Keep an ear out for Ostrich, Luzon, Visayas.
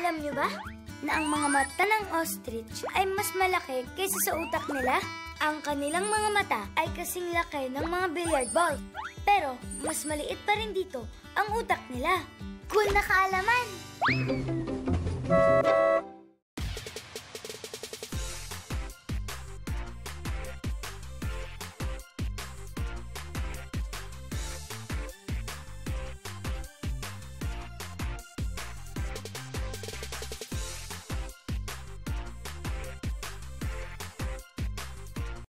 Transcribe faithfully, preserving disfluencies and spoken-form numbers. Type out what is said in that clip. Alam niyo ba na ang mga mata ng ostrich ay mas malaki kaysa sa utak nila? Ang kanilang mga mata ay kasing laki ng mga billiard ball. Pero mas maliit pa rin dito ang utak nila. Cool na kaalaman!